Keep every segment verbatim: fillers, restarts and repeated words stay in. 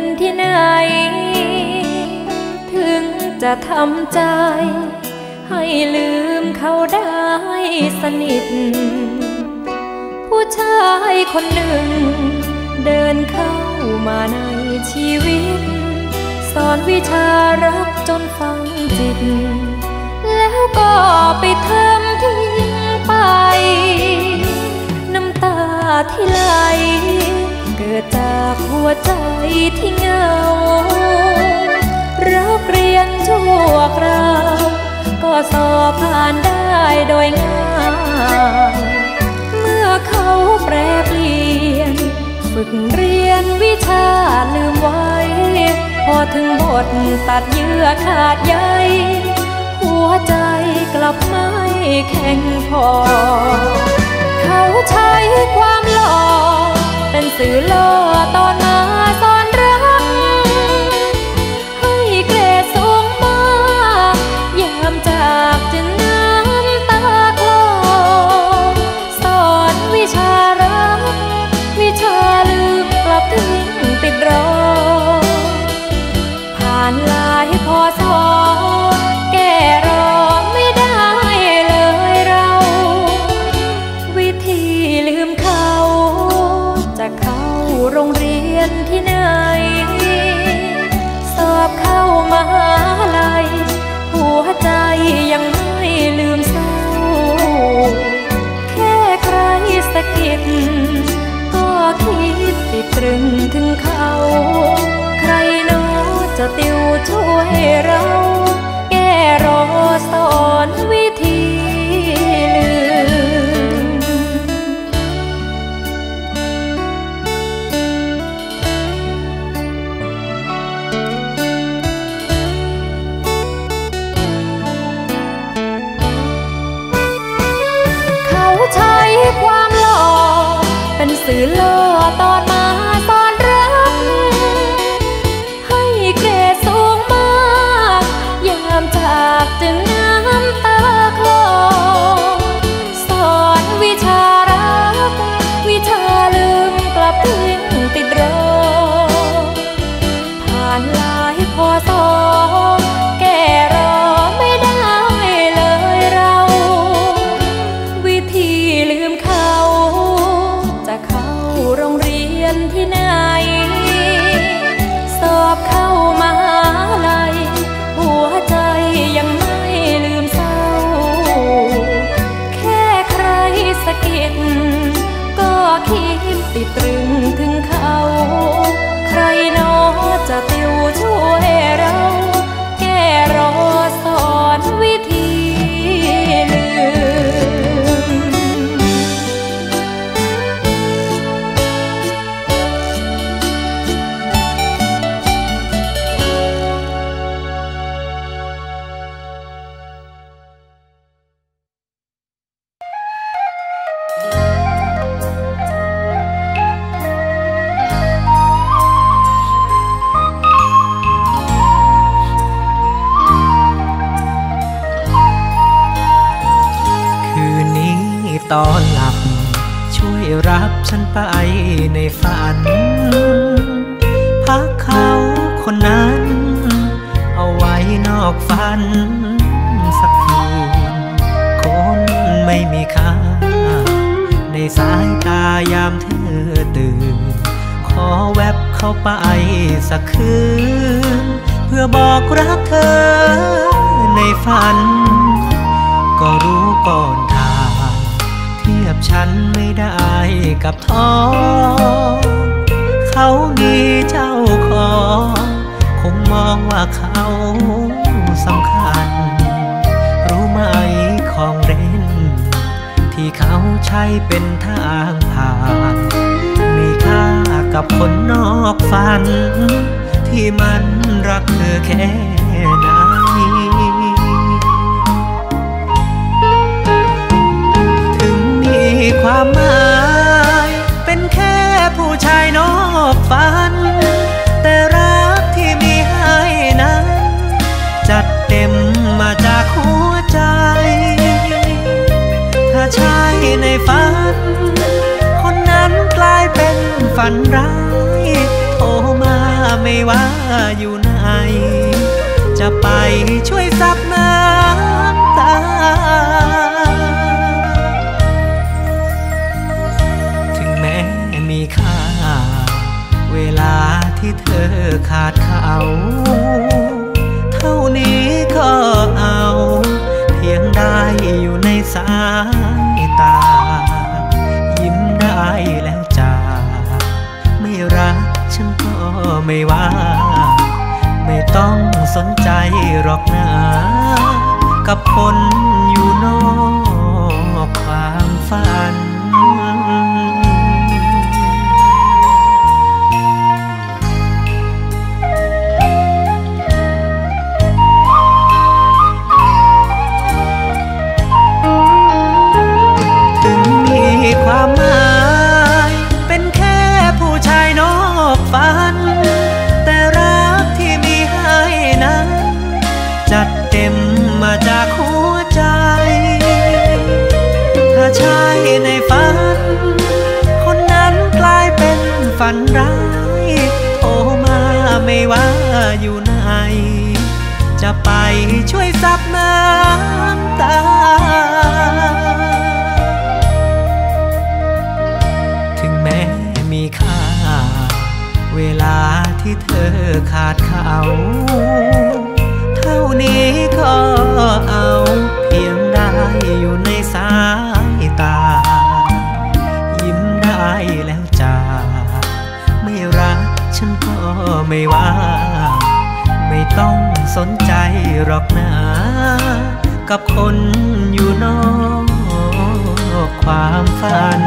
อนที่ไหนถึงจะทำใจให้ลืมเขาได้สนิทผู้ชายคนหนึ่งเดินเข้ามาในชีวิตสอนวิชารักจนฝังจิตแล้วก็ไปทำทิ้งไปน้ำตาที่ไหลเกิดจากหัวใจที่เหงารักเรียนชั่วคราวก็สอบผ่านได้โดยง่ายเมื่อเขาแปรเปลี่ยนฝึกเรียนวิชาลืมไว้พอถึงบทตัดเยื่อขาดใยหัวใจกลับไม่แข็งพอเขาใช้ความหลอกเป็นสื่อล่อตอนมาตอนรักให้เกรดสูงมากยามจากจนน้ำตาคลอสอนวิชารักวิชาลืมกลับทิ้งติดรอผ่านลายพอสอแก่รอไม่ได้เลยเราวิธีลืมเขาจะเข้าโรงเรียนที่ไหนสอบเข้ามหาลัยหัวใจยังไม่ลืมเศร้าแค่ใครสะกิดก็คิดติดตรึงถึงเขาใครโน้จะติวช่วยเราแก้รอสอนวิธีลืมเขาใช้ความหลอกเป็นสื่อล่อตอนมาตอนรักให้เกรดสูงมากยามจากจึงน้ำตาคลอสอนวิชารักวิชาลืมกลับทิ้งติดรอผ่านหลายพอสอแก่รอไม่ได้เลยเราวิธีลืมเขาจะเข้าโรงเรียนที่ไหนสอบเข้ามหาลัยหัวใจยังไม่ลืมเศร้าแค่ใครสะกิดก็คิดติดตรึงถึงเขาใครหนอจะติวช่วยเราแก้รอสอนวิธีลืมตอนหลับช่วยรับฉันไปในฝันพักเขาคนนั้นเอาไว้นอกฝันสักทีคนไม่มีค่าในสายตายามเธอตื่นขอแวบเข้าไปสักคืนเพื่อบอกรักเธอในฝันก็รู้ก่อนทางเทียบฉันไม่ได้กับท้อเขามีเจ้าของคงมองว่าเขาสำคัญรู้ไหมของเล่นที่เขาใช้เป็นทางผ่านมีค่ากับคนนอกฝันที่มันรักเธอแค่ไหนความหมายเป็นแค่ผู้ชายนอกฝันแต่รักที่มีให้นั้นจัดเต็มมาจากหัวใจถ้าชายในฝันคนนั้นกลายเป็นฝันร้ายโทรมาไม่ ว่าอยู่ไหนจะไปช่วยซับน้ำตาถึงแม้มีค่าเวลาที่เธอขาดเขาเท่านี้ก็เอาเพียงได้อยู่ในสายตายิ้มได้แล้วจ้าไม่รักฉันก็ไม่ว่าไม่ต้องสนใจหรอกนะกับคนอยู่นอกความฝันถึงมีความหมายเป็นแค่ผู้ชายนอกฝันจัดเต็มมาจากหัวใจถ้าชายในฝันคนนั้นกลายเป็นฝันร้ายโทรมาไม่ว่าอยู่ไหนจะไปช่วยซับน้ำตาถึงแม้มีค่าเวลาที่เธอขาดเขาเท่านี้ก็เอาเพียงได้อยู่ในสายตายิ้มได้แล้วจ้าไม่รักฉันก็ไม่ว่าไม่ต้องสนใจหรอกนะกับคนอยู่นอกความฝัน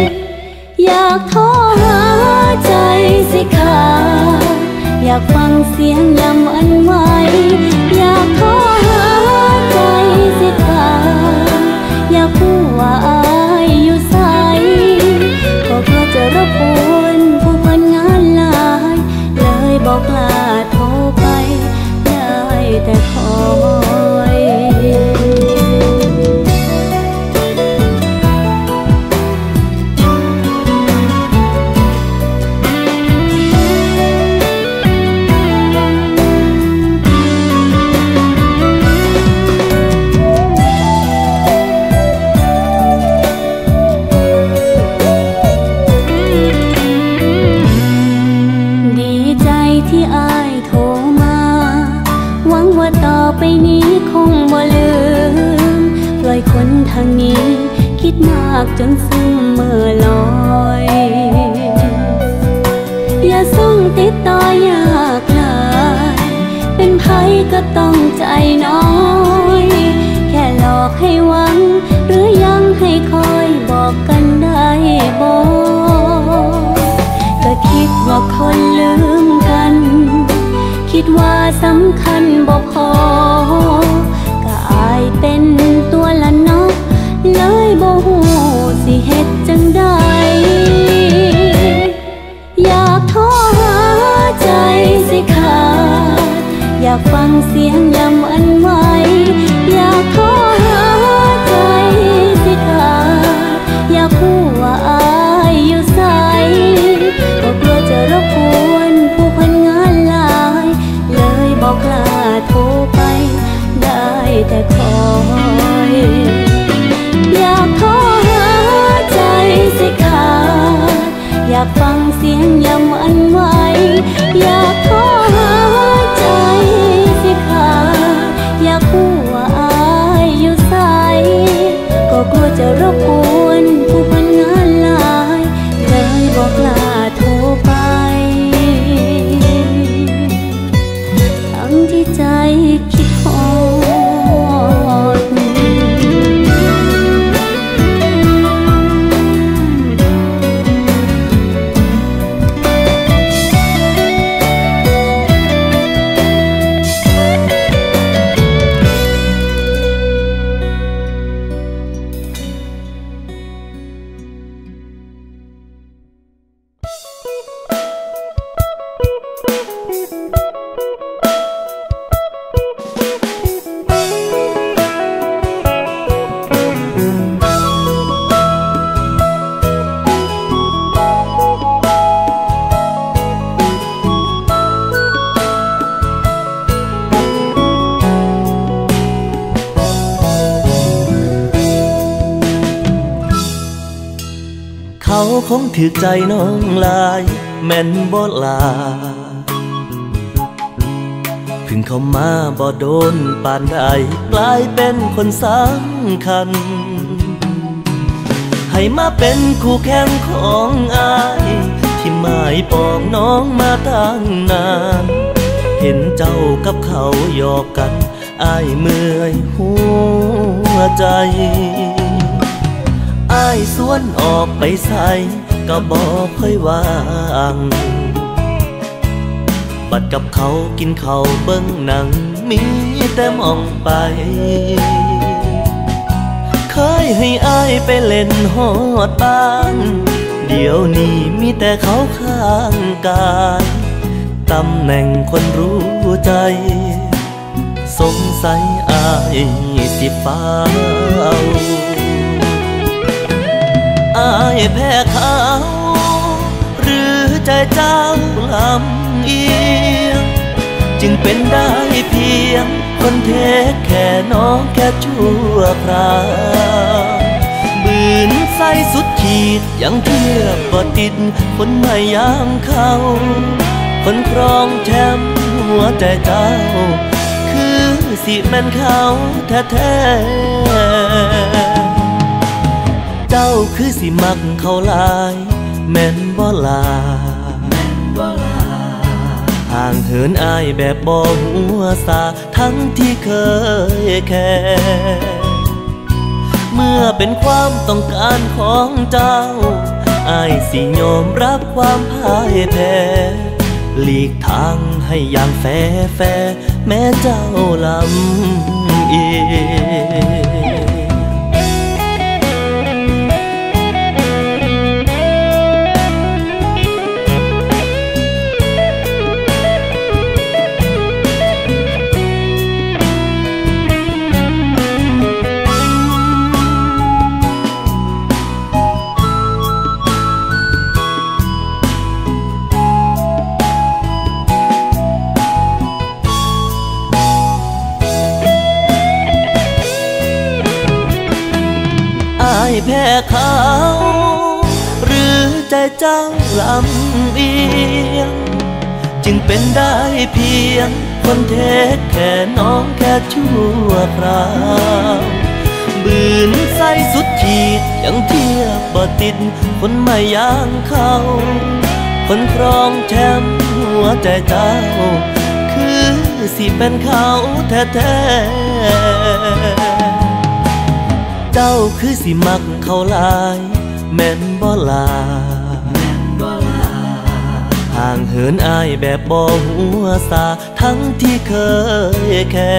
อยากโทรหาใจ เสียงลำอันไหวอยากขอหาใจสิขาดอยากพูดว่าอายอยู่ใสก็กลัวจะรบกวนผู้คนงานหลายเลยบอกกล้าโทรไปได้แต่คอยอยากขอหาใจสิขาดอยากฟังเสียงลำอันไหวอยากขอหาใจสิขาดอยากพูดว่าอายอยู่ใสก็กลัวจะรบกวนผู้คนงานหลายเลยบอกลาโทรไปทั้งที่ใจคิดขอคงถือใจน้องลายแม่นบ่ลาพึ่งเข้ามาบ่โดนปานใดกลายเป็นคนสำคัญให้มาเป็นคู่แข่งของอายที่หมายปองน้องมาตั้งนานเห็นเจ้ากับเขาหยอกกันอายเมื่อยหัวใจอายสวนออกไปใส่ก็บอกเคยว่างบัดกับเขากินเขาเบิ้งหนังมีแต่มองไปเคยให้อายไปเล่นฮอดบ้านเดี๋ยวนี้มีแต่เขาข้างกายตำแหน่งคนรู้ใจสงสัยอายสิฟ้าวอายแพ้เขาหรือใจเจ้าลำเอียงจึงเป็นได้เพียงคนเทคแค่น้องแค่ชั่วคราวบืนใสสุดขีดยังเทียบบ่ติดคนไม่ยังเขาคนครองแชมป์หัวใจเจ้าคือสิแม่นเขาแท้ๆเจ้าคือสิมักเขาลายแม่นบ่ลาห่างเหินอายแบบบ่หัวซาทั้งที่เคยแค่เมื่อเป็นความต้องการของเจ้าอายสิยอมรับความพ่ายแพ้หลีกทางให้อย่างแฟแฟแม้เจ้าลำเอียงแพ้เขาหรือใจเจ้าลำเอียงจึงเป็นได้เพียงคนเทคแค่น้องแค่ชั่วคราวบืนใสสุดขีดยังเทียบบ่ติดคนไม่ยังเขาคนครองแชมป์หัวใจเจ้าคือสิเป็นเขาแท้ๆเจ้าคือสิมักเขาลายแม่นบ่ลาห่างเหินอายแบบบ่หัวซาทั้งที่เคยแค่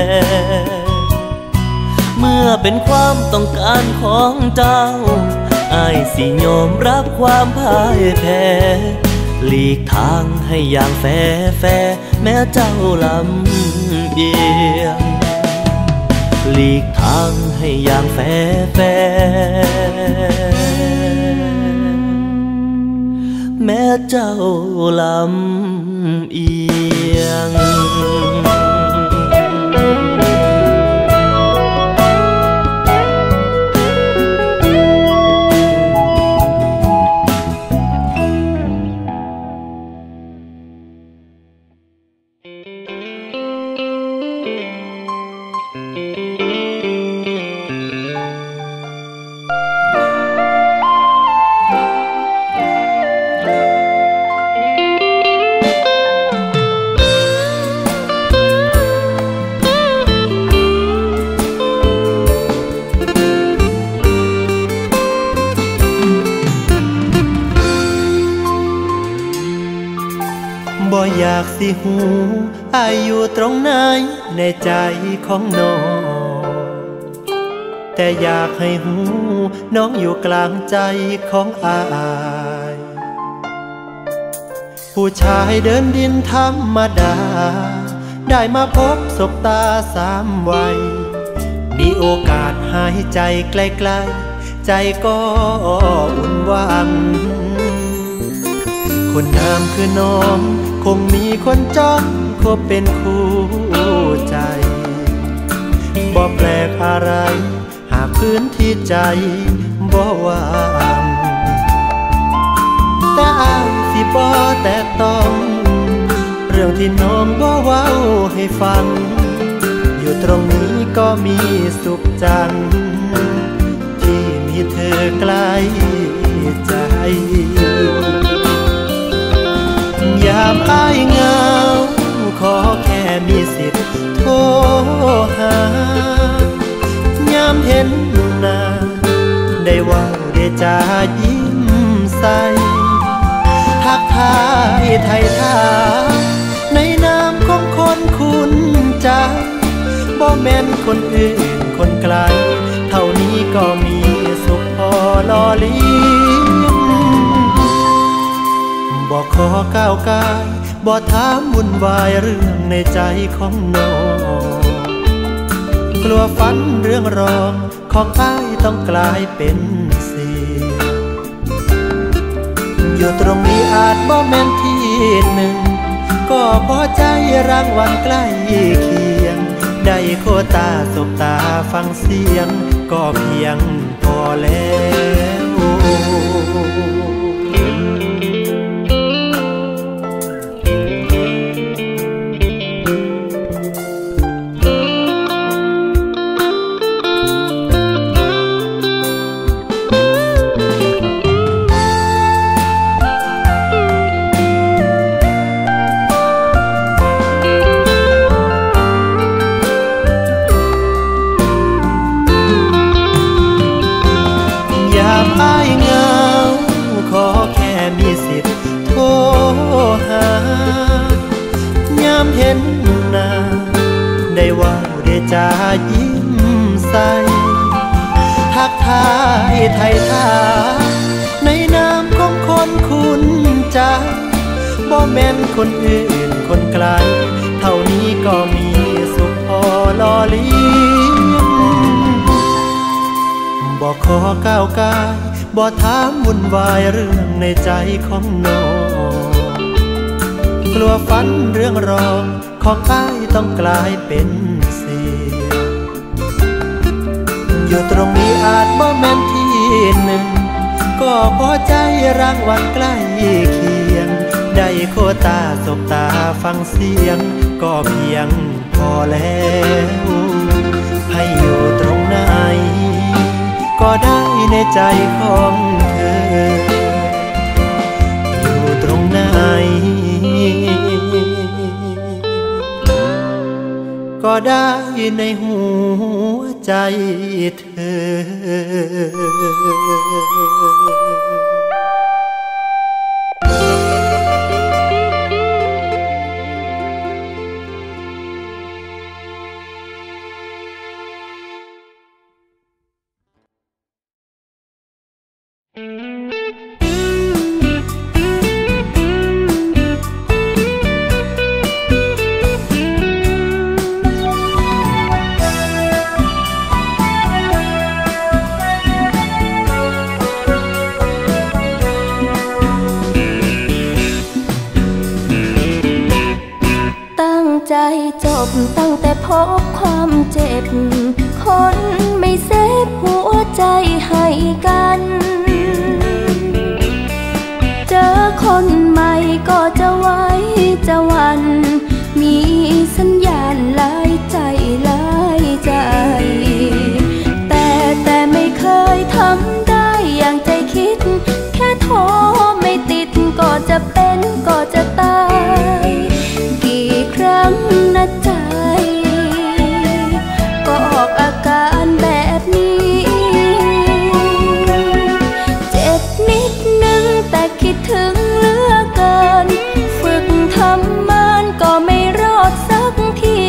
เมื่อเป็นความต้องการของเจ้าอายสิยอมรับความพ่ายแพ้ หลีกทางให้อย่างแฟแฟแม้เจ้าลำเอียงหลีกทางให้อย่างแฟแฟแม้เจ้าลำเอียงอยากสิหูอายุตรงไหนในใจของน้องแต่อยากให้หูน้องอยู่กลางใจของอายผู้ชายเดินดินธรรมดาได้มาพบสบตาสามวัยมีโอกาสหายใจใกล้ๆใจก็อุ่นหวังคนงามคือน้องคงมีคนจ้องคบเป็นคู่ใจบ่แปลกอะไรหากพื้นที่ใจบ่ว่างแต่อ้างที่บ่แต่ต้องเรื่องที่น้องบ่เว้าให้ฟังอยู่ตรงนี้ก็มีสุขจังที่มีเธอใกล้ใจยามอ้ายเหงาขอแค่มีสิทธิ์โทรหายามเห็นหน้าได้ว่างได้จะยิ้มใสทักทายไทยทาในนามของคนคุณใจบ่แม่นคนอื่นคนไกลเท่านี้ก็มีสุขพอหล่อเลี้ยงบ่ขอก้าวกายบ่ถามวุ่นวายเรื่องในใจของน้องกลัวฝันเรื่องรองของอ้ายต้องกลายเป็นเสียอยู่ตรงนี้อาจบ่แม่นที่หนึ่งก็พอใจรางวัลใกล้เคียงได้โคตาสบตาฟังเสียงก็เพียงพอแล้วจะยิ้มใสทักทายไทยทาในนามของคนคุณใจบ่แม่นคนอื่นคนไกลเท่านี้ก็มีสุขพอหล่อเลี้ยงบ่ขอก้าวกายบ่ถามวุ่นวายเรื่องในใจของน้องกลัวฝันเรื่องรองของอ้ายต้องกลายเป็นอยู่ตรงนี้อาจบ่แม่นที่หนึ่งก็พอใจรางวัลใกล้เคียงได้โคตาสบตาฟังเสียงก็เพียงพอแล้วให้อยู่ตรงไหนก็ได้ในใจของเธออยู่ตรงไหนก็ได้ในหัวใจเธอ จบตั้งแต่พบความเจ็บคนไม่เซฟหัวใจให้กันเจอคนใหม่ก็จะไว้จะหวั่นมีสัญญาณหลายใจหลายใจแต่แต่ไม่เคยทำได้อย่างใจคิดแค่โทรไม่ติดก็จะเป็นก็จะตายกี่ครั้งนะใจก็ออกอาการแบบนี้เจ็บนิดนึงแต่คิดถึงเหลือเกินฝึกทำมันก็ไม่รอดสักที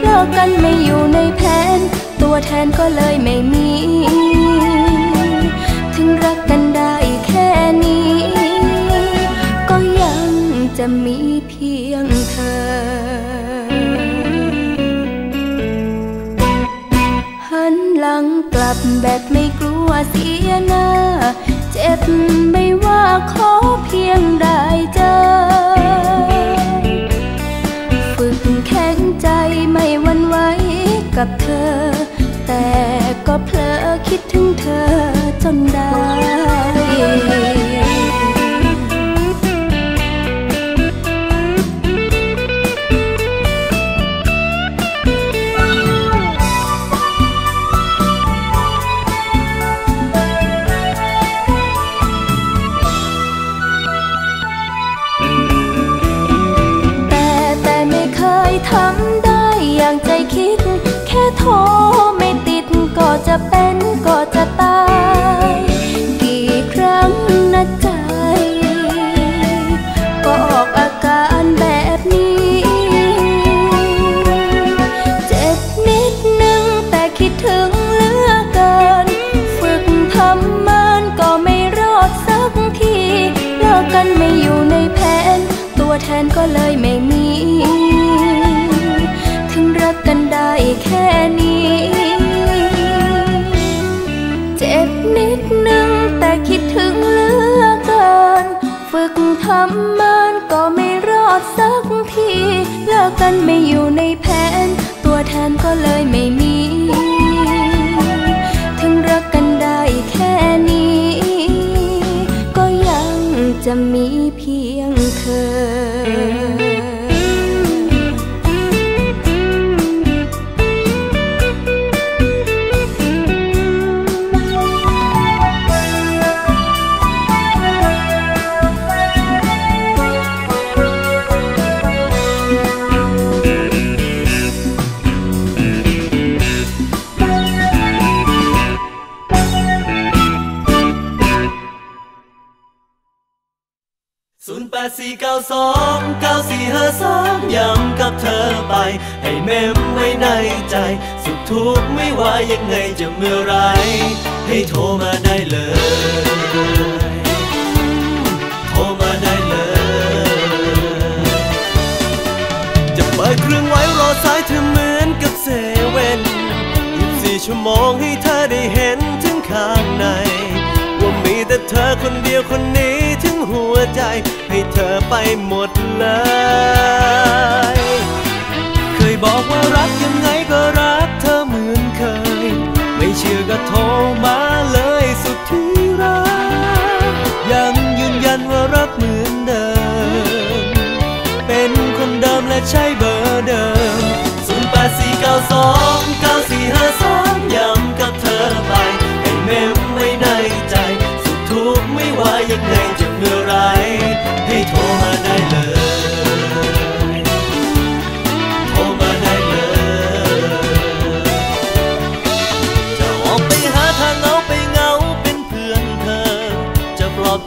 เลิกกันไม่อยู่ในแผนตัวแทนก็เลยไม่มีถึงรักกันได้แค่นี้ก็ยังจะมีเพียงเธอหันหลังกลับแบบไม่กลัวเสียหน้าเจ็บไม่ว่าขอเพียงได้เจอฝึกแข็งใจไม่หวั่นไหวกับเธอแต่ก็เผลอคิดถึงเธอจนได้ทำได้อย่างใจคิดแค่โทรไม่ติดก็จะเป็นก็จะตายกี่ครั้งนะใจก็ออกอาการแบบนี้เจ็บนิดนึงแต่คิดถึงเหลือเกินฝึกทำมันก็ไม่รอดสักทีเลิกกันไม่อยู่ในแผนตัวแทนก็เลยไม่มีรักกันได้แค่นี้เจ็บนิดนึงแต่คิดถึงเหลือเกินฝึกทำมันก็ไม่รอดสักทีเลิกกันไม่อยู่ในแผนตัวแทนก็เลยไม่มีถึงรักกันได้แค่นี้ก็ยังจะมีเพียงเธอศูนย์ แปด สี่ เก้า สอง เก้า สี่ ห้า สามย้ำกับเธอไปให้เมมไว้ในใจสุขทุกข์ไม่ว่ายังไงจะเมื่อไรให้โทรมาได้เลยโทรมาได้เลยจะเปิดเครื่องไว้รอสายเธอเหมือนกับเซเว่นยี่สิบสี่ชั่วโมงให้เธอได้เห็นถึงข้างในว่ามีแต่เธอคนเดียวคนนี้ถึงหัวใจให้เธอไปหมดเลยเคยบอกว่ารักยังไงก็รักเธอเหมือนเคยไม่เชื่อก็โทรมาเลยสุดที่รักยังยืนยันว่ารักเหมือนเดิมเป็นคนเดิมและใช้เบอร์เดิมศูนย์ แปด สี่ เก้า สอง เก้า สี่ ห้า สามย้ำกับเธอไปให้เมมไว้ในใจสุดทุกข์ไม่ว่ายังไงจะเมื่อไรให้โทรมาได้เลย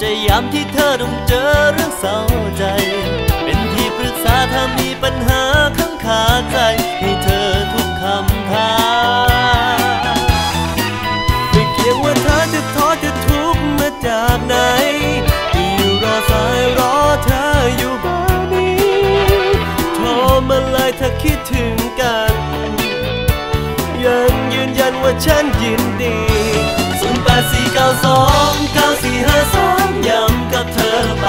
จะย้ำที่เธอต้องเจอเรื่องเศร้าใจเป็นที่ปรึกษาถ้ามีปัญหาข้างขาใจให้เธอทุกคำถามไม่เกี่ยงว่าเธอจะท้อจะทุกข์มาจากไหนที่รอสายรอเธออยู่บ้านนี้โทรมาเลยถ้าคิดถึงกันยังยืนยันว่าฉันยินดีศูนย์ แปด สี่ เก้า สอง เก้า สี่ ห้า สามย้ำกับเธอไป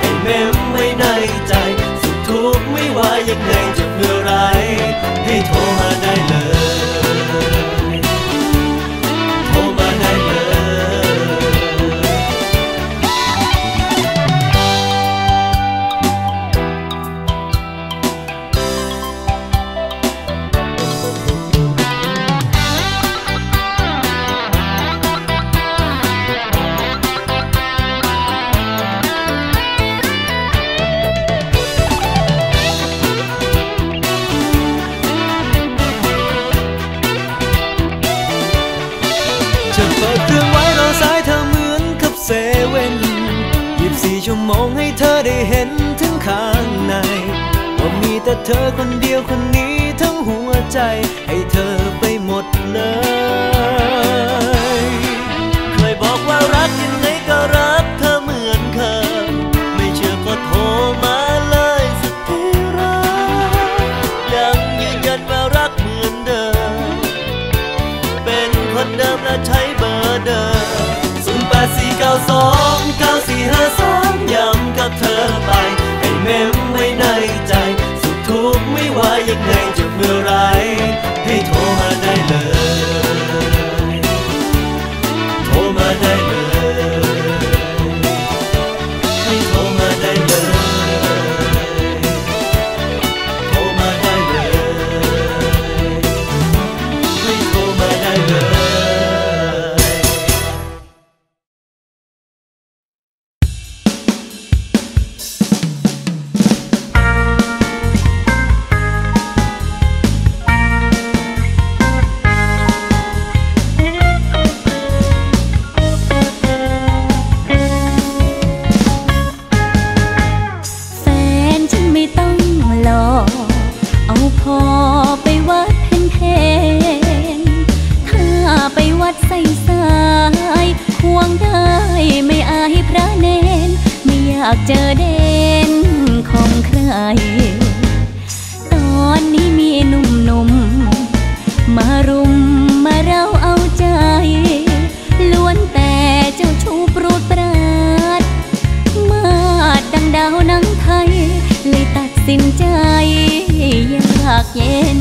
ให้เมมไว้ในใจสุขทุกข์ไม่ว่ายังไงจะเมื่อไร เห็นถึงข้างในว่ามีแต่เธอคนเดียวคนนี้ทั้งหัวใจให้เธอไปหมดเลยเคยบอกว่ารักยังไงก็รักเธอเหมือนเคยไม่เชื่อก็โทรมาเลยสุดที่รักยังยืนยันว่ารักเหมือนเดิมเป็นคนเดิมและใช้เบอร์เดิมศูนย์ แปด สี่ เก้า สอง เก้า สี่ ห้า สามย้ำกับเธอไปให้เมมไว้ในใจสุขทุกข์ไม่ว่ายังไงจะเมื่อไรให้โทรมาได้เลยโทรมาได้เลยให้โทรมาได้เลยโทรมาได้เลยให้โทรมาได้เลยเจอเด่นของใครตอนนี้มีหนุ่มๆมารุมมาเร้าเอาใจล้วนแต่เจ้าชู้ปรุดปราดมาดังดาวนังไทยเลยตัดสินใจยากเย็น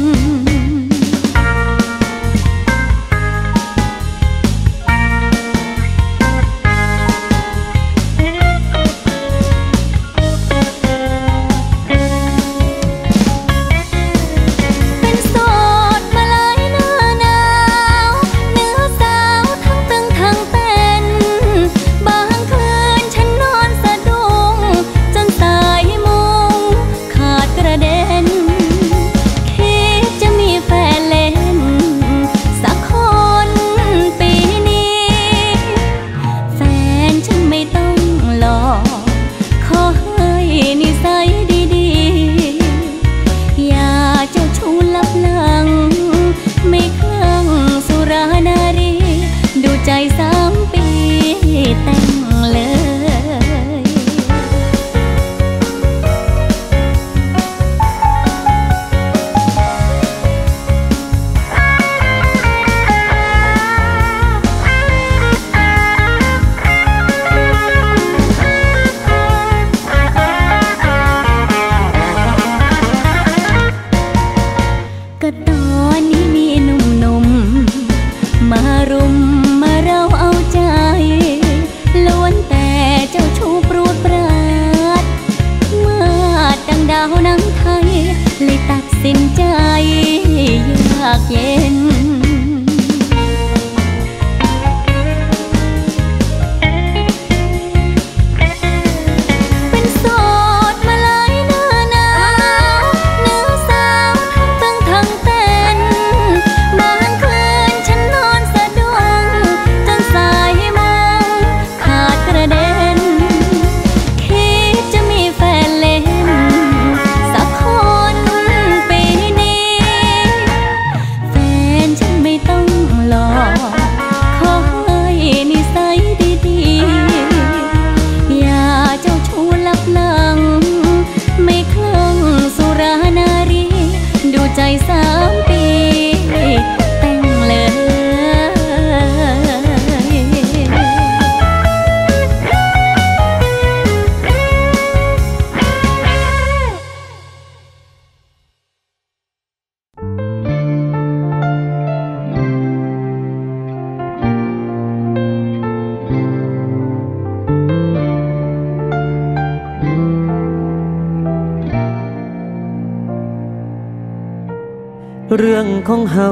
เรื่องของเฮา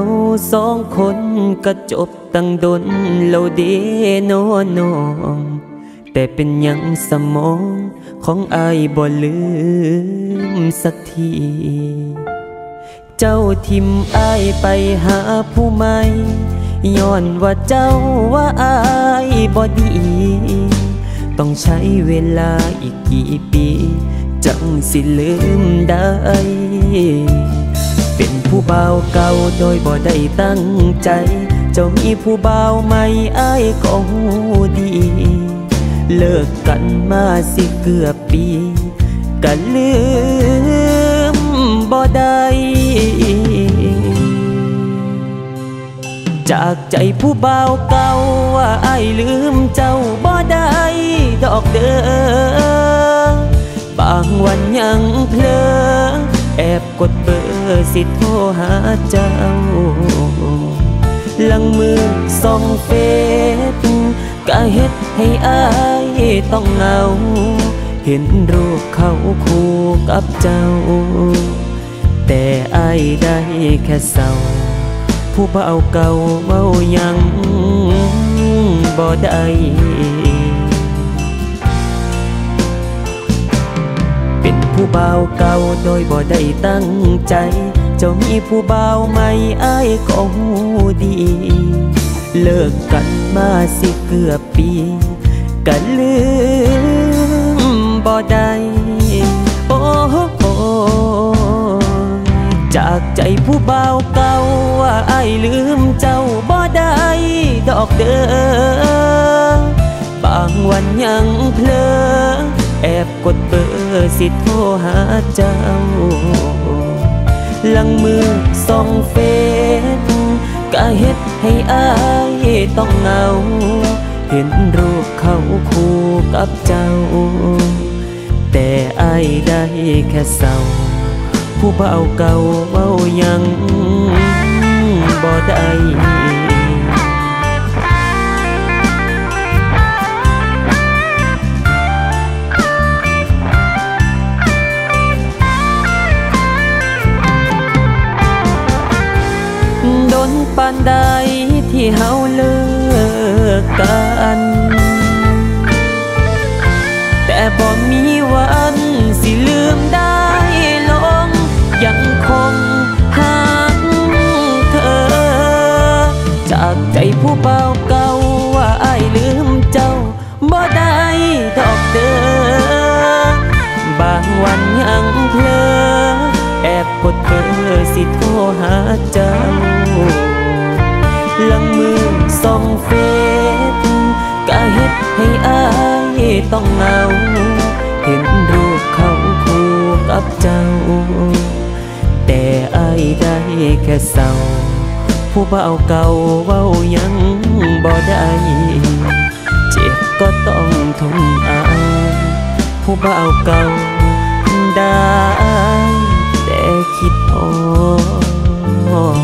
สองคนก็จบตั้งดนเราดีโน่นองแต่เป็นยังสมองของอายบ่ลืมสักทีเจ้าทิมอายไปหาผู้ใหม่ย้อนว่าเจ้าว่าอายบ่ดี ต้องใช้เวลาอีกกี่ปีจังสิลืมได้เป็นผู้บ่าวเก่าโดยบ่ได้ตั้งใจเจ้ามีผู้บ่าวใหม่อ้ายก็ฮู้ดีเลิกกันมาสิเกือบปีก็ลืมบ่ได้จากใจผู้บ่าวเก่าว่าอ้ายลืมเจ้าบ่ได้ดอกเด้อบางวันยังเพลอแอบกดเบอร์สิโทรหาเจ้าลังมือส่องเฟซก็เฮ็ดให้อ้ายต้องเหงาเห็นรูปเขาคู่กับเจ้าแต่อ้ายได้แค่เศร้าผู้บ่าวเก่าเว้ายังบ่ได้เป็นผู้บ่าวเก่าโดยบ่ได้ตั้งใจเจ้ามีผู้บ่าวใหม่อ้ายก็ฮู้ดีเลิกกันมาสิเกือบปีก็ลืมบ่ได้โอ้โหจากใจผู้บ่าวเก่าว่าอ้ายลืมเจ้าบ่ได้ดอกเด้อบางวันยังเพลอแอบกดเบอร์สิโทรหาเจ้าลังมือส่องเฟซก็เฮ็ดให้อ้ายต้องเหงาเห็นรูปเขาคู่กับเจ้าแต่อ้ายได้แค่เศร้าผู้บ่าวเก่าเว้ายังบ่ได้ปานใดที่เฮาเลิกกันแต่บ่มีวันสิลืมได้ลงยังคงหักเธอจากใจผู้บ่าวเก่าว่าอ้ายลืมเจ้าบ่ได้ดอกเด้อบางวันยังเพลอแอบกดเบอร์สิโทรหาเจ้าลังมือส่องเฟซก็เฮ็ดให้อ้ายต้องเหงาเห็นรูปเขาคู่กับเจ้าแต่อ้ายได้แค่เศร้าผู้บ่าวเก่าเว้ายังบ่ได้เจ็บก็ต้องทนเอาผู้บ่าวเก่าได้แต่คิดพอบ่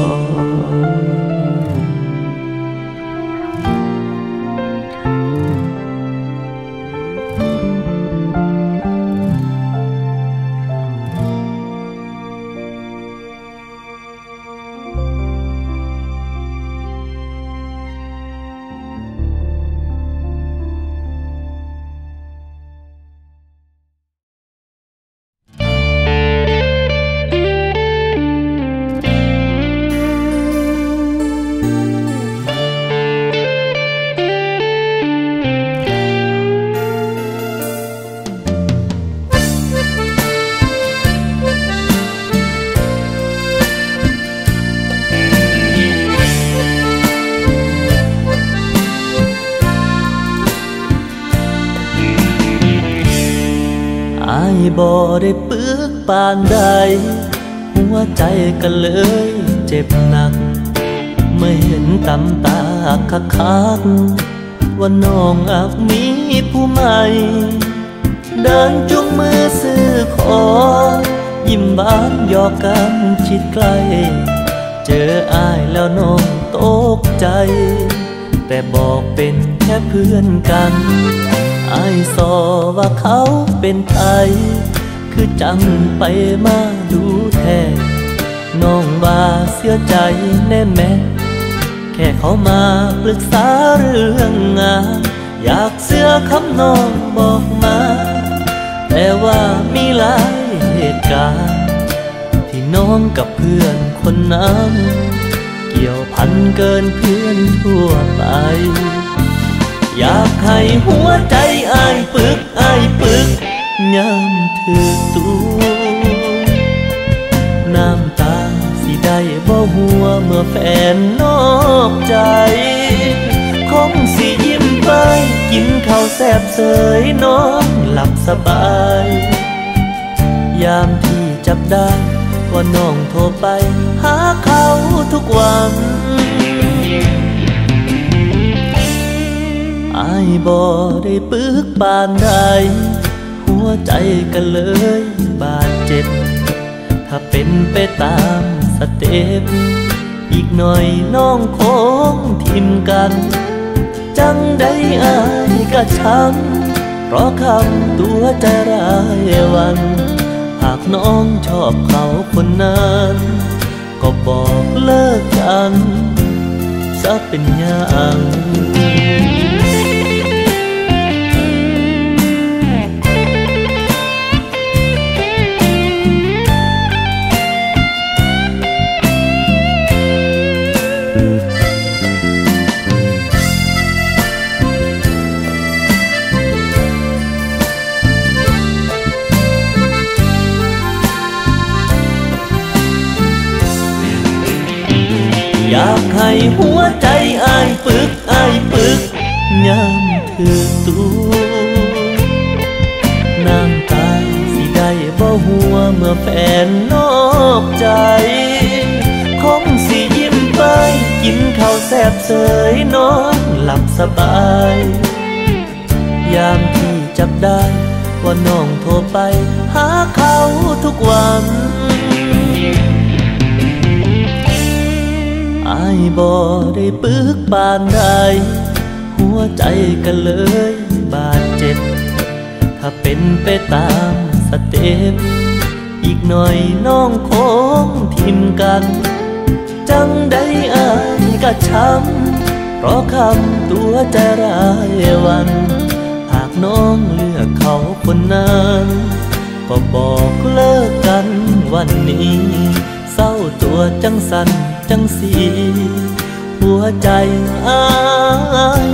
ได้ปึกปานใดหัวใจก็เลยเจ็บหนักไม่เห็นตำตาคักคักว่าน้องอาจมีผู้ใหม่เดินจุงมือซื้อขอยิ้มบานหยอกกันชิดใกล้เจออ้ายแล้วน้องตกใจแต่บอกเป็นแค่เพื่อนกันไอ้สอว่าเขาเป็นไทยคือจำไปมาดูแท้น้องว่าเสียใจแน่แม่แค่เขามาปรึกษาเรื่องงานอยากเสื้อคำน้องบอกมาแต่ว่ามีหลายเหตุการณ์ที่น้องกับเพื่อนคนนั้นเกี่ยวพันเกินเพื่อนทั่วไป อยากให้หัวใจอายปึกอายปึกย้ำถือตัวน้ำตาสิได้บ่หัวเมื่อแฟนนอกใจคงสิยิ้มไปกินข้าวแซ่บเสยน้องหลับสบายยามที่จับได้ว่าน้องโทรไปหาเขาทุกวันอายบ่ได้ปึกปานใดหัวใจกันเลยบาดเจ็บถ้าเป็นไปตามสเต็ปอีกหน่อยน้องคงทิมกันจังได้อายกระช้ำเพราะคำตัวใจร้ายวันหากน้องชอบเขาคนนั้นก็บอกเลิกกันซะเป็นอย่างอยากให้หัวใจอายปึกอายปึกย้ำถือตัวน้ำตาสิได้บ่หัวเมื่อแฟนนอกใจคงสิยิ้มไปกินข้าวแซ่บเสยน้องหลับสบายยามที่จับได้ว่าน้องโทรไปหาเขาทุกวันอายบ่ได้ปึกปานใดหัวใจกันเลยบาดเจ็บถ้าเป็นไปตามสเต็ปอีกหน่อยน้องคงทิมกันจังได้อายกระช้ำเพราะคำตัวใจร้ายวันหากน้องเลือกเขาคนนั้นก็บอกเลิกกันวันนี้เศร้าตัวจังสันจังสีหัวใจอาย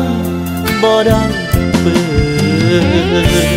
บ่ได้ปึก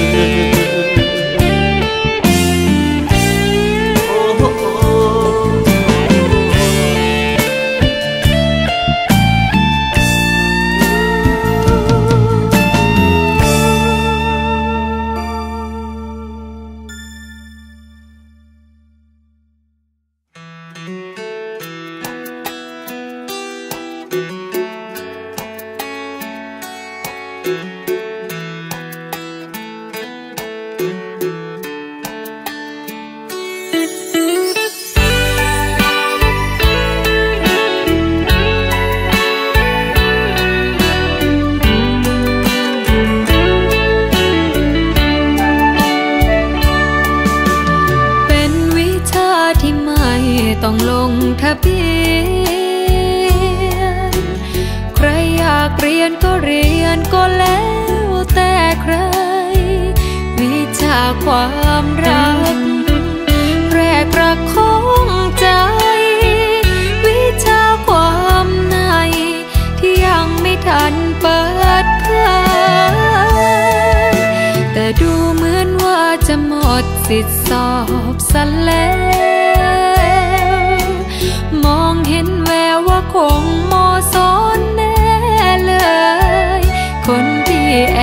ต้องลงทะเบียนใครอยากเรียนก็เรียนก็แล้วแต่ใครวิชาความรักแรกรักของใจวิชาความในที่ยังไม่ทันเปิดเผยแต่ดูเหมือนว่าจะหมดสิทธิสอบซะแล้วมองเห็นแววว่าคงมอสอนแน่เลยคนที่แอ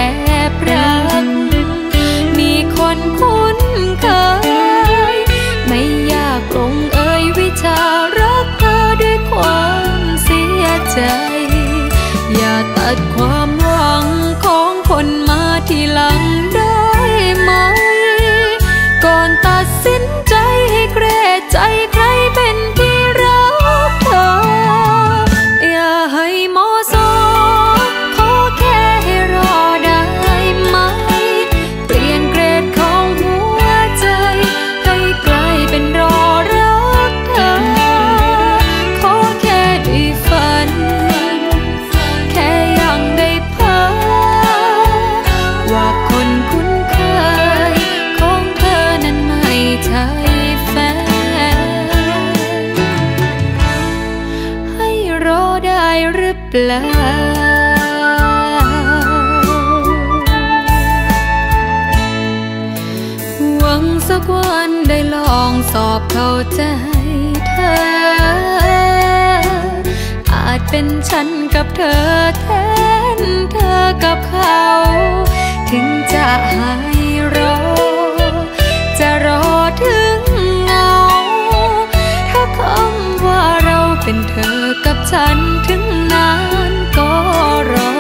บรักมีคนคุ้นเคยไม่อยากลงเอ่ยวิชารักเธอด้วยความเสียใจอย่าตัดความหวังของคนมาที่หลังได้ไหมก่อนตัดสินใจให้เกรงใจใครเป็นที่รักเธออย่าให้หมอสอนขอแค่ให้รอได้ไหมเปลี่ยนเกรดของหัวใจให้กลายเป็นรอรักเธอขอแค่ได้ฝันแค่ยังได้เพ้อว่าคนคุ้นเคยของเธอนั้นไม่ใช่แฟนให้รอได้หรือเปล่า สักวันได้ลองสอบเข้าใจเธออาจเป็นฉันกับเธอแทนเธอกับเขาถึงจะให้รอจะรอถึงเงาถ้าคำว่าเราเป็นเธอกับฉันถึงนานก็รอ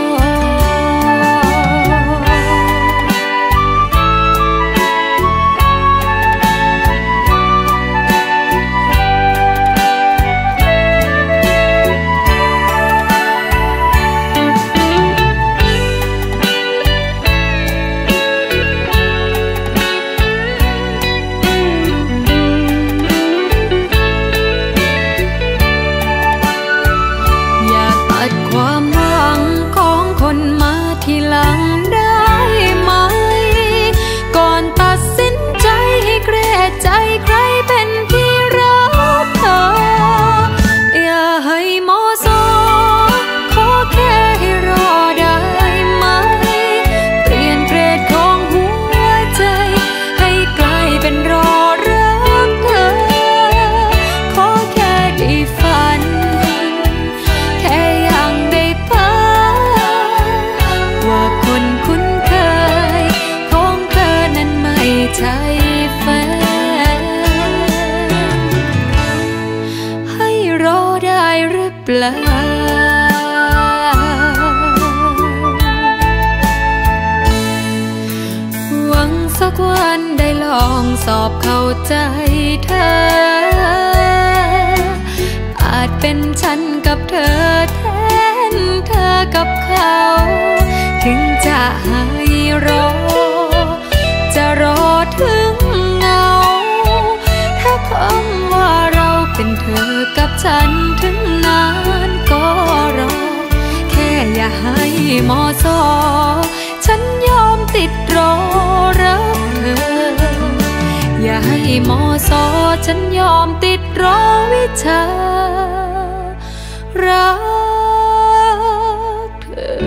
หวังสักวันได้ลองสอบเข้าใจเธออาจเป็นฉันกับเธอแทนเธอกับเขาถึงจะให้รอจะรอถึงเงาถ้าคำว่าเราเป็นเธอกับฉันถึงนานก็รอแค่อย่าให้มอซอฉันยอมติดรอรักเธออย่าให้มอซอฉันยอมติดรอวิชารักเธอ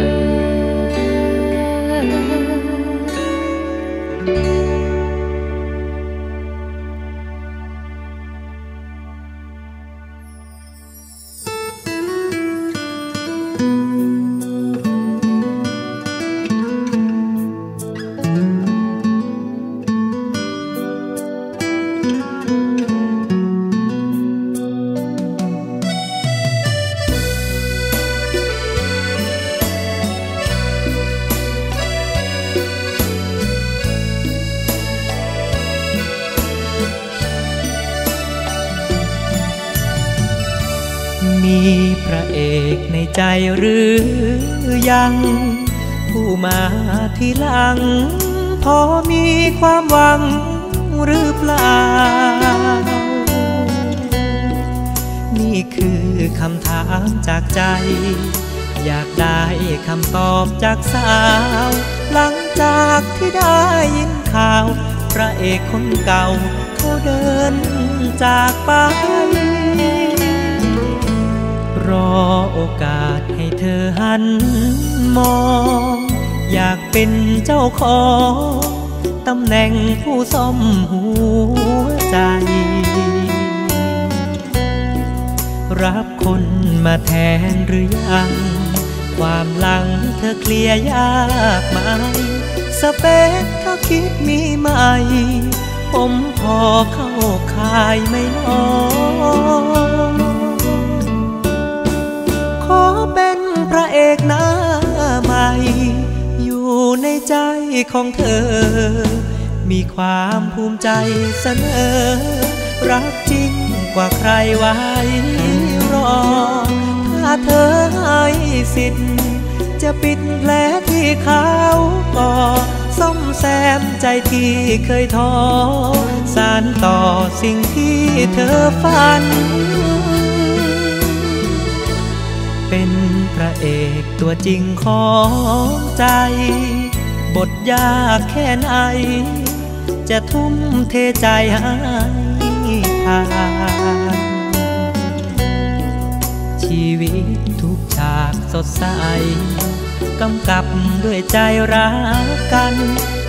ใจหรือยังผู้มาทีหลังพอมีความหวังหรือเปล่านี่คือคำถามจากใจอยากได้คำตอบจากสาวหลังจากที่ได้ยินข่าวพระเอกคนเก่าเขาเดินจากไปรอโอกาสให้เธอหันมองอยากเป็นเจ้าของตำแหน่งผู้ซ่อมหัวใจรับคนมาแทนหรือยังความหลังเธอเคลียร์ยากไหมสเปคเธอคิดมีไหมผมพอเข้าข่ายไหมน้องขอเป็นพระเอกหน้าใหม่อยู่ในใจของเธอมีความภูมิใจเสนอรักจริงกว่าใครไว้รอถ้าเธอให้สิทธิ์จะปิดแผลที่เขาก่อซ่อมแซมใจที่เคยท้อสานต่อสิ่งที่เธอฝันเป็นพระเอกตัวจริงของใจบทยากแค่ไหนจะทุ่มเทใจให้ทานชีวิตทุกฉากสดใสกำกับด้วยใจรักกัน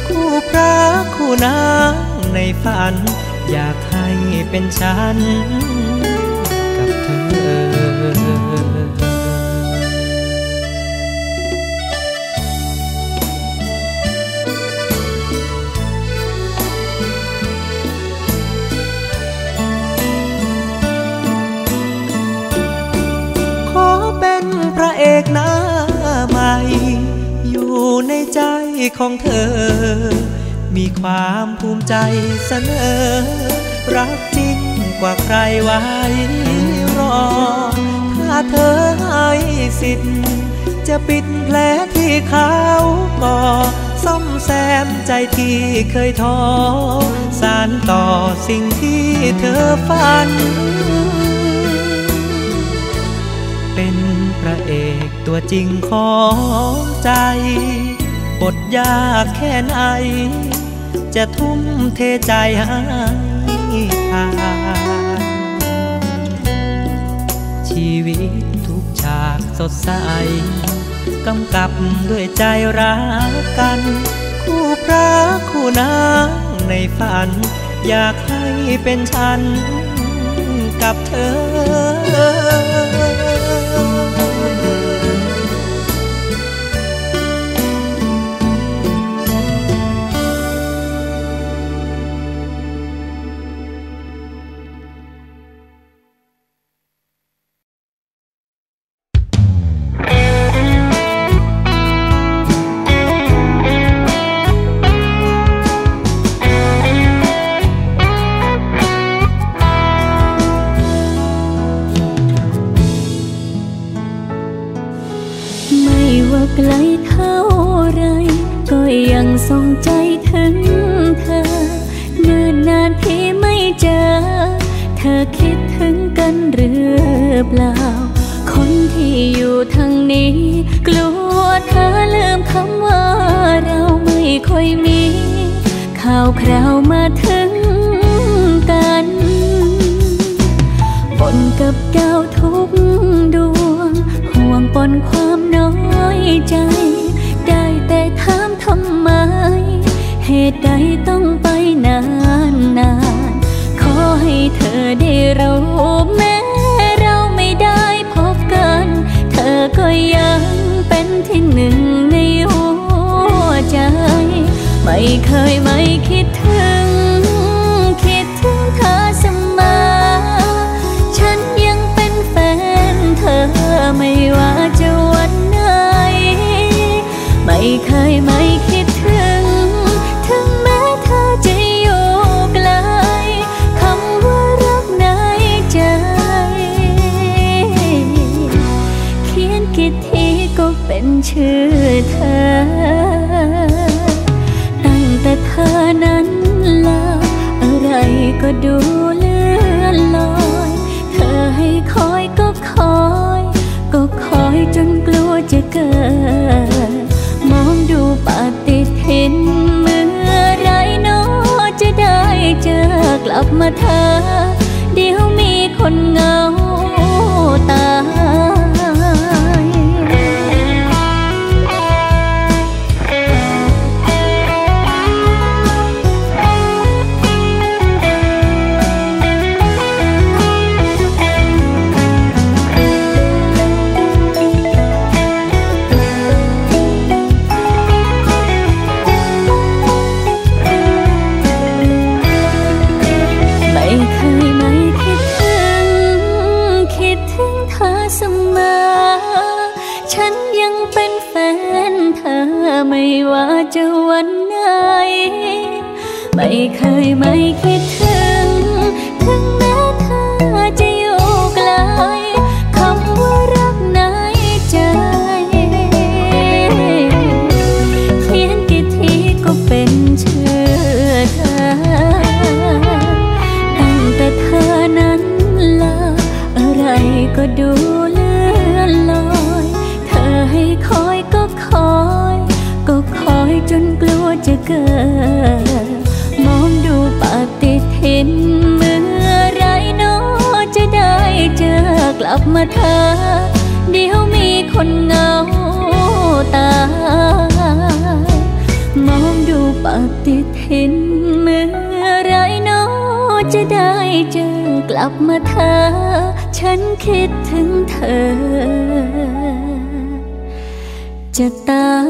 คู่พระคู่นางใน ฝันอยากให้เป็นฉันกับเธอหน้าใหม่อยู่ในใจของเธอมีความภูมิใจเสนอรักจริงกว่าใครไว้รอถ้าเธอให้สิทธิ์จะปิดแผลที่เขาก่อซ่อมแซมใจที่เคยท้อสานต่อสิ่งที่เธอฝันเป็นพระเอกตัวจริงของใจบทยากแค่ไหนจะทุ่มเทใจให้ผ่านชีวิตทุกฉากสดใสกำกับด้วยใจรักกันคู่พระคู่นางในฝันอยากให้เป็นฉันกับเธอมองดูปฏิทินเมื่อไร จะได้จึงกลับมาเธอฉันคิดถึงเธอจะตาย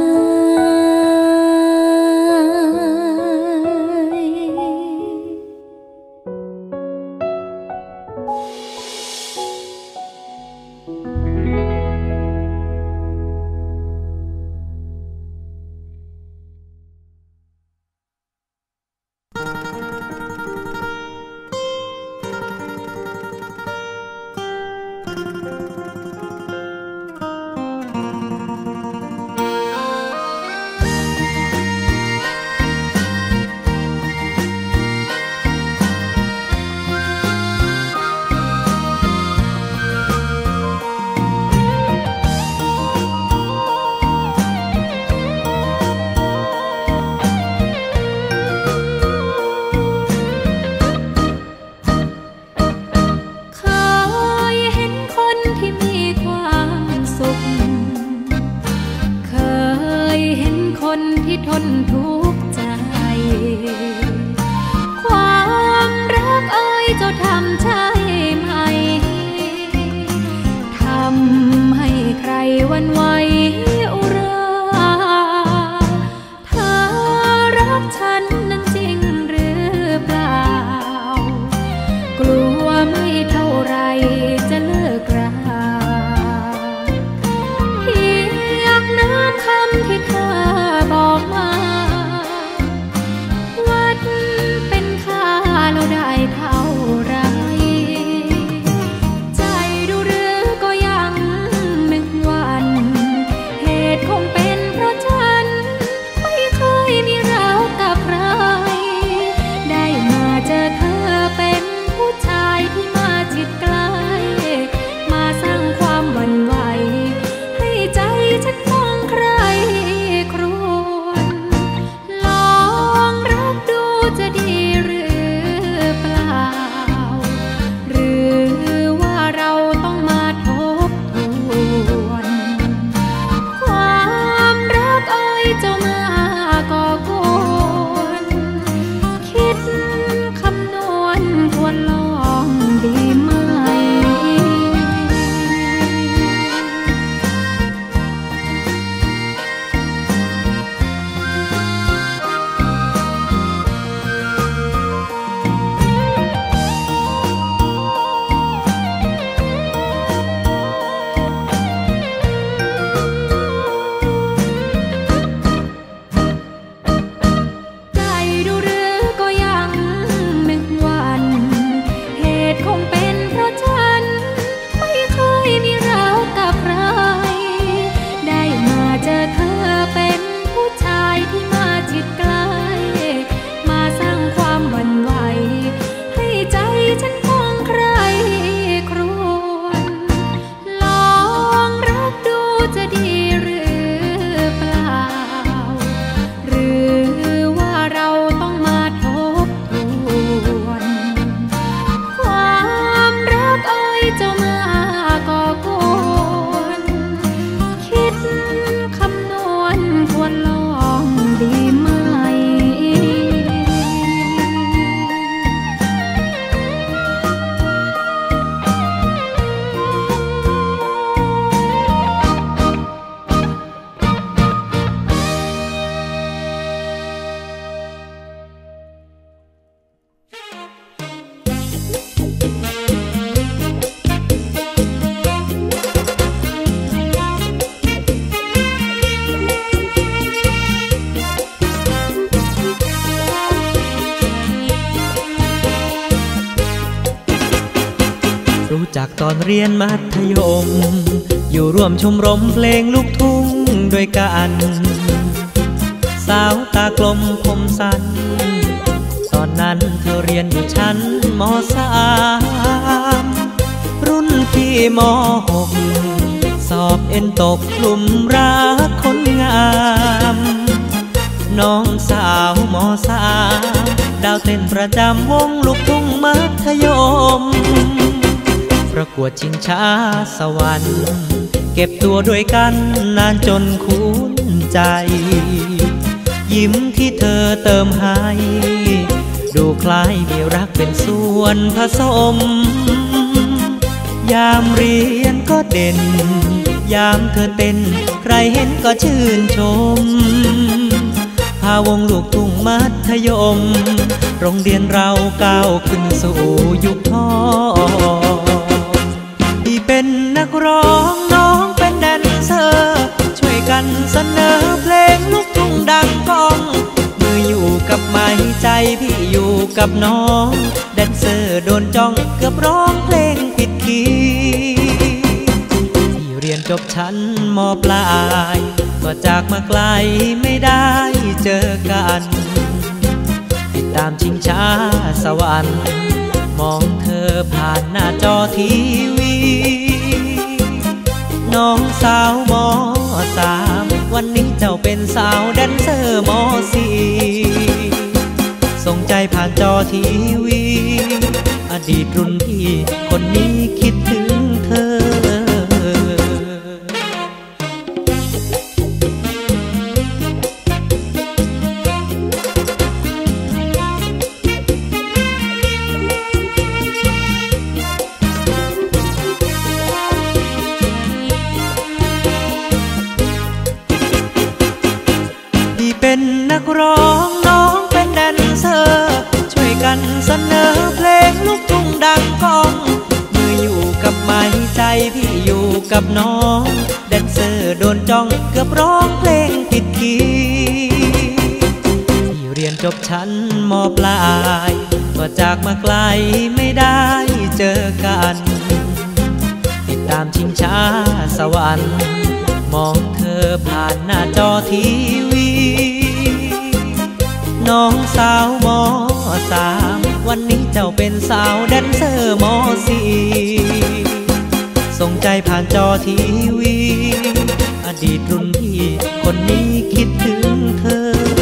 ตอนเรียนมัธยมอยู่ร่วมชมรมเพลงลูกทุ่งด้วยกันสาวตากลมคมสันตอนนั้นเธอเรียนอยู่ชั้นม.สาม รุ่นพี่ม.หก สอบเอ็นตกหลุมรักคนงามน้องสาวม.สาม ดาวเต้นประจำวงลูกทุ่งมัธยมประกวดชิงช้าสวรรค์เก็บตัวด้วยกันนานจนคุ้นใจยิ้มที่เธอเติมให้ ดูคล้ายมีรักเป็นส่วนผสมยามเรียนก็เด่นยามเธอเต้นใครเห็นก็ชื่นชมพาวงลูกทุ่งมัธยมโรงเรียนเราก้าวขึ้นสู่ยุคทองพี่เป็นนักร้องน้องเป็นแดนเซอร์ช่วยกันเสนอเพลงลูกทุ่งดังก้องมืออยู่กับไม้ใจพี่อยู่กับน้องแดนเซอร์โดนจ้องเกือบร้องเพลงผิดคีย์พี่เรียนจบชั้นม.ปลายก็จากมาไกลไม่ได้เจอกันติดตามชิงช้าสวรรค์มองเธอผ่านหน้าจอทีวีน้องสาวมสามวันนี้เจ้าเป็นสาวแดนเซอร์มสี่ส่งใจผ่านจอทีวีอดีตรุ่นพี่คนนี้คิดถึงเธอเสนอเพลงลูกทุ่งดังก้องมืออยู่กับไม้ใจพี่อยู่กับน้องแดนเซอร์โดนจ้องเกือบร้องเพลงผิดคีย์พี่เรียนจบชั้นม.ปลายก็จากมาไกลไม่ได้เจอกันติดตามชิงช้าสวรรค์มองเธอผ่านหน้าจอทีวีน้องสาวมสามวันนี้เจ้าเป็นสาวแดนเซอร์มสี่ส่งใจผ่านจอทีวีอดีตรุ่นพี่คนนี้คิดถึงเธอเห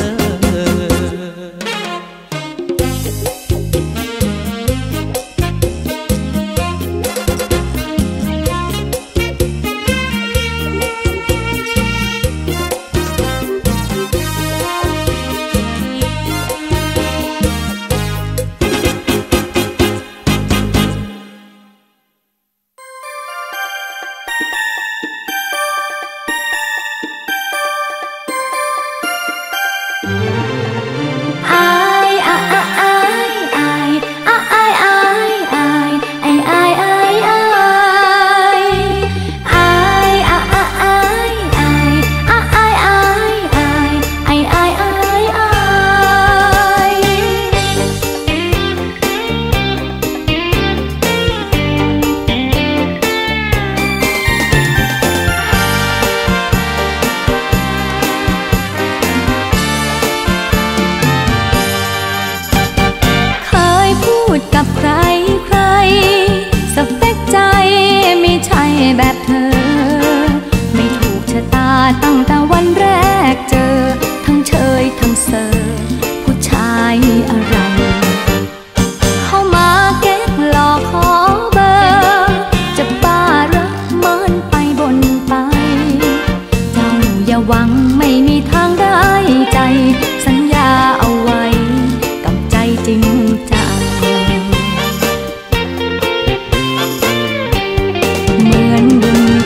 มือนดึง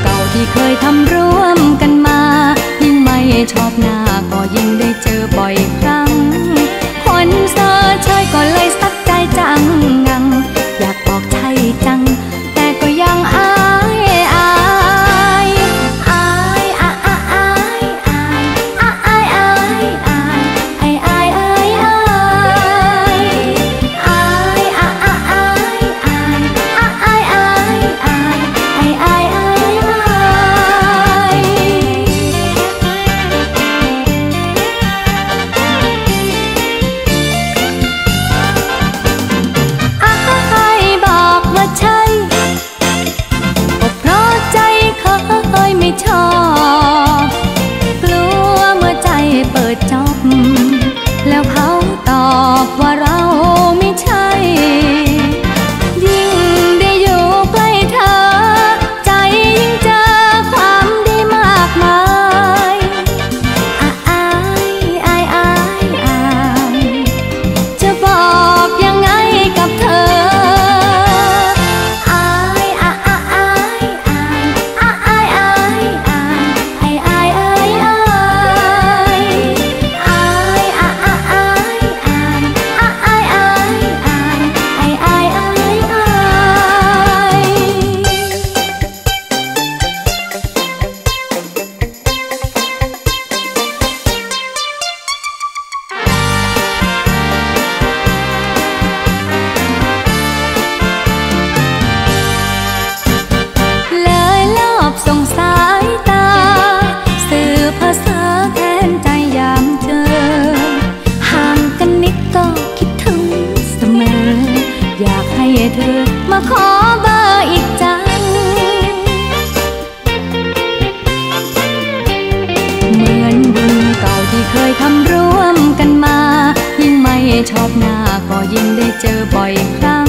ก็ยิ่งได้เจอบ่อยครั้ง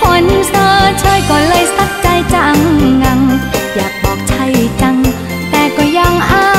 คนเซ่อเชยก็เลยสักใจจังงังอยากบอกใช่จังแต่ก็ยังอ้า